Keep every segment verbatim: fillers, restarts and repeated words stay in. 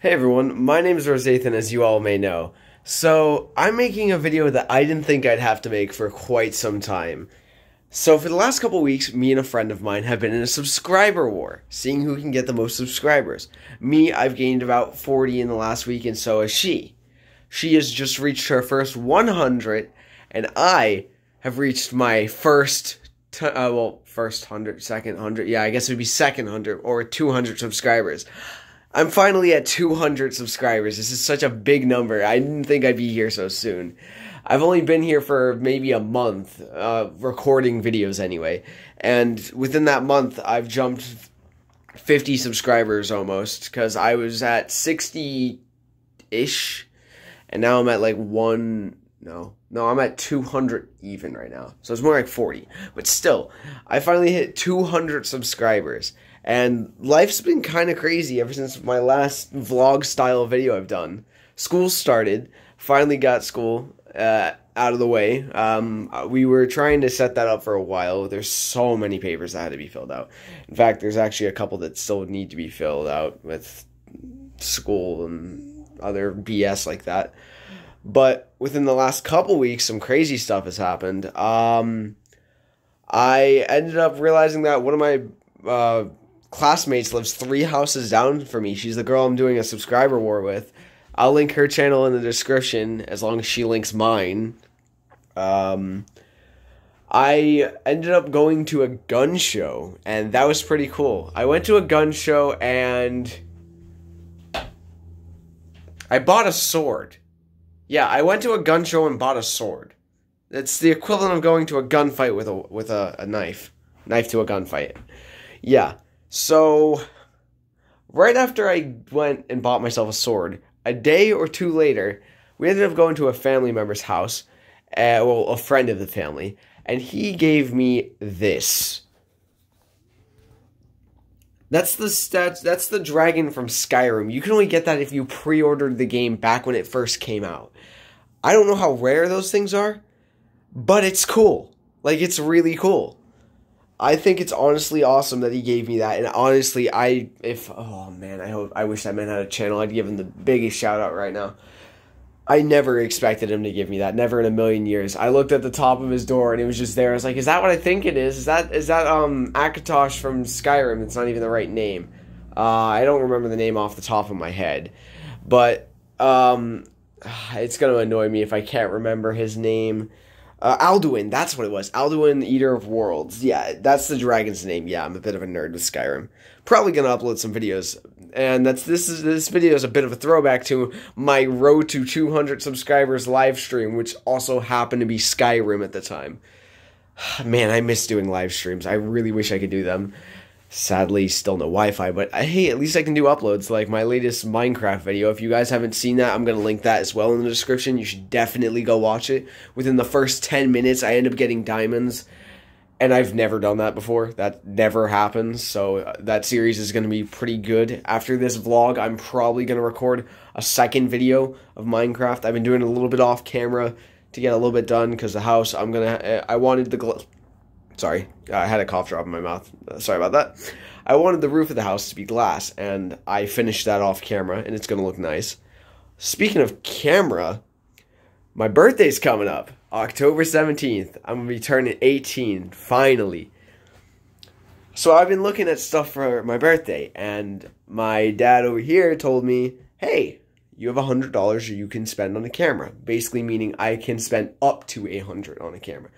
Hey everyone, my name is Rosathan, as you all may know. So, I'm making a video that I didn't think I'd have to make for quite some time. So, for the last couple weeks, me and a friend of mine have been in a subscriber war, seeing who can get the most subscribers. Me, I've gained about forty in the last week, and so has she. She has just reached her first one hundred, and I have reached my first, t uh, well, first one hundred, second one hundred, yeah, I guess it would be second one hundred, or two hundred subscribers. I'm finally at two hundred subscribers. This is such a big number. I didn't think I'd be here so soon. I've only been here for maybe a month, uh, recording videos anyway. And within that month, I've jumped fifty subscribers almost, because I was at sixty-ish, and now I'm at like one... No, no, I'm at two hundred even right now, so it's more like forty. But still, I finally hit two hundred subscribers, and life's been kind of crazy ever since my last vlog-style video I've done. School started, finally got school uh, out of the way. Um, we were trying to set that up for a while. There's so many papers that had to be filled out. In fact, there's actually a couple that still need to be filled out with school and other B S like that. But within the last couple weeks, some crazy stuff has happened. Um, I ended up realizing that one of my uh, classmates lives three houses down from me. She's the girl I'm doing a subscriber war with. I'll link her channel in the description as long as she links mine. Um, I ended up going to a gun show, and that was pretty cool. I went to a gun show, and I bought a sword. Yeah, I went to a gun show and bought a sword. That's the equivalent of going to a gunfight with a with a, a knife. Knife to a gunfight. Yeah. So, right after I went and bought myself a sword, a day or two later, we ended up going to a family member's house. Uh, well, a friend of the family. And he gave me this. That's the stat- that's the dragon from Skyrim. You can only get that if you pre-ordered the game back when it first came out. I don't know how rare those things are, but it's cool. Like, it's really cool. I think it's honestly awesome that he gave me that, and honestly, I- if- oh man, I hope- I wish that man had a channel. I'd give him the biggest shout out right now. I never expected him to give me that. Never in a million years. I looked at the top of his door and it was just there. I was like, is that what I think it is? Is that is that um Akatosh from Skyrim? It's not even the right name. Uh, I don't remember the name off the top of my head. But um, it's going to annoy me if I can't remember his name. Uh, Alduin, that's what it was. Alduin, the Eater of Worlds. Yeah, that's the dragon's name. Yeah, I'm a bit of a nerd with Skyrim. Probably gonna upload some videos, and that's this is this video is a bit of a throwback to my road to two hundred subscribers live stream, which also happened to be Skyrim at the time. Man, I miss doing live streams. I really wish I could do them. Sadly, still no Wi-Fi, but hey, at least I can do uploads like my latest Minecraft video. If you guys haven't seen that, I'm going to link that as well in the description. You should definitely go watch it. Within the first ten minutes, I end up getting diamonds, and I've never done that before. That never happens, so that series is going to be pretty good. After this vlog, I'm probably going to record a second video of Minecraft. I've been doing a little bit off camera to get a little bit done because the house, I'm going to, I wanted the gl- Sorry, I had a cough drop in my mouth. Sorry about that. I wanted the roof of the house to be glass, and I finished that off camera, and it's going to look nice. Speaking of camera, my birthday's coming up. October seventeenth. I'm going to be turning eighteen, finally. So I've been looking at stuff for my birthday, and my dad over here told me, hey, you have one hundred dollars you can spend on a camera. Basically meaning I can spend up to one hundred dollars on a camera.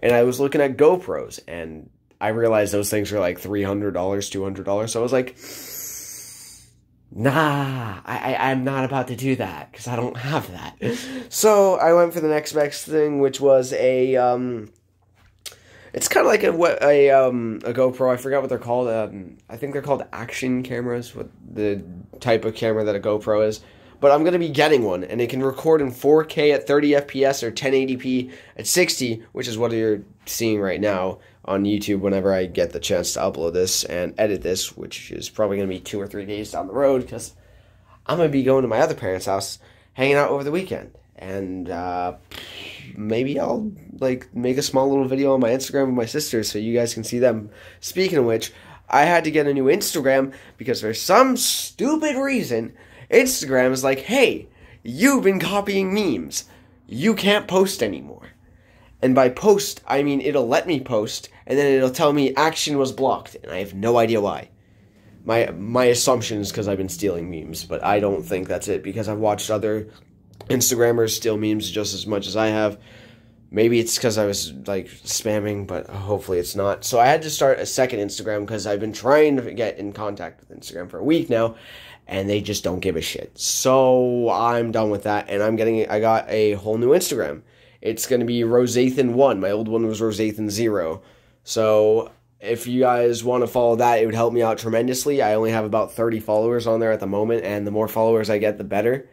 And I was looking at GoPros, and I realized those things were like three hundred dollars, two hundred dollars. So I was like, nah, I, I, I'm not about to do that because I don't have that. So I went for the next best thing, which was a... Um, it's kind of like a, a, um, a GoPro. I forgot what they're called. Um, I think they're called action cameras, what the type of camera that a GoPro is. But I'm going to be getting one, and it can record in four K at thirty F P S or ten eighty P at sixty, which is what you're seeing right now on YouTube whenever I get the chance to upload this and edit this, which is probably going to be two or three days down the road, because I'm going to be going to my other parents' house, hanging out over the weekend, and uh, maybe I'll like make a small little video on my Instagram with my sisters so you guys can see them. Speaking of which, I had to get a new Instagram because for some stupid reason... Instagram is like, hey, you've been copying memes. You can't post anymore. And by post, I mean it'll let me post, and then it'll tell me action was blocked, and I have no idea why. My my assumption is because I've been stealing memes, but I don't think that's it, because I've watched other Instagrammers steal memes just as much as I have. Maybe it's because I was, like, spamming, but hopefully it's not. So I had to start a second Instagram because I've been trying to get in contact with Instagram for a week now, and they just don't give a shit. So I'm done with that, and I'm getting, I got a whole new Instagram. It's going to be Rosathan one. My old one was Rosathan zero. So if you guys want to follow that, it would help me out tremendously. I only have about thirty followers on there at the moment, and the more followers I get, the better.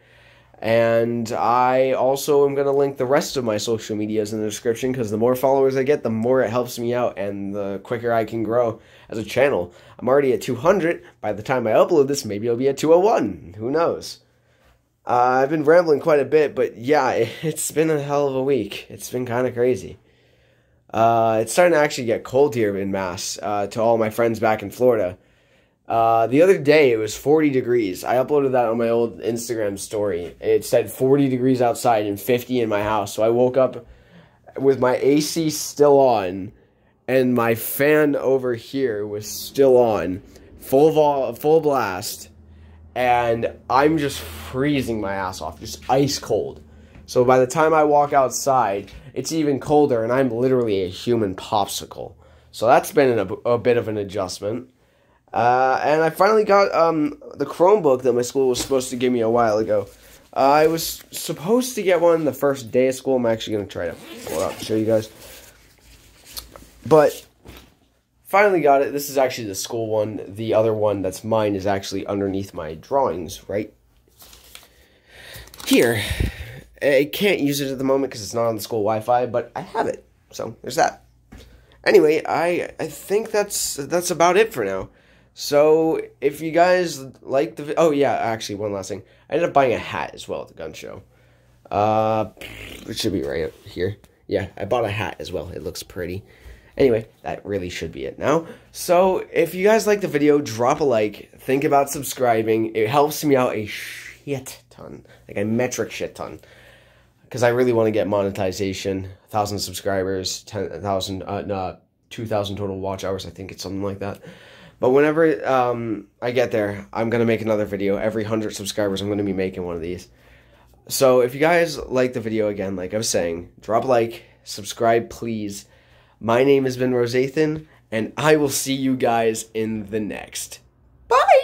And I also am going to link the rest of my social medias in the description, because the more followers I get, the more it helps me out and the quicker I can grow as a channel. I'm already at two hundred. By the time I upload this, maybe I'll be at two oh one. Who knows? Uh, I've been rambling quite a bit, but yeah, it's been a hell of a week. It's been kind of crazy. Uh, it's starting to actually get cold here in Mass uh, to all my friends back in Florida. Uh, the other day, it was forty degrees. I uploaded that on my old Instagram story. It said forty degrees outside and fifty in my house. So I woke up with my A C still on and my fan over here was still on, full vol full blast, and I'm just freezing my ass off, just ice cold. So by the time I walk outside, it's even colder, and I'm literally a human popsicle. So that's been a, a bit of an adjustment. Uh, and I finally got um, the Chromebook that my school was supposed to give me a while ago. Uh, I was supposed to get one the first day of school. I'm actually going to try to pull it up and show you guys. But finally got it. This is actually the school one. The other one that's mine is actually underneath my drawings right here. I can't use it at the moment because it's not on the school Wi-Fi, but I have it. So there's that. Anyway, I, I think that's, that's about it for now. So, if you guys like the... Oh, yeah, actually, one last thing. I ended up buying a hat as well at the gun show. Uh, it should be right up here. Yeah, I bought a hat as well. It looks pretty. Anyway, that really should be it now. So, if you guys like the video, drop a like. Think about subscribing. It helps me out a shit ton. Like, a metric shit ton. Because I really want to get monetization. one thousand subscribers. ten thousand... Uh, no, two thousand total watch hours. I think it's something like that. But whenever um, I get there, I'm going to make another video. Every one hundred subscribers, I'm going to be making one of these. So if you guys like the video, again, like I was saying, drop a like, subscribe, please. My name has been Rosathan, and I will see you guys in the next. Bye!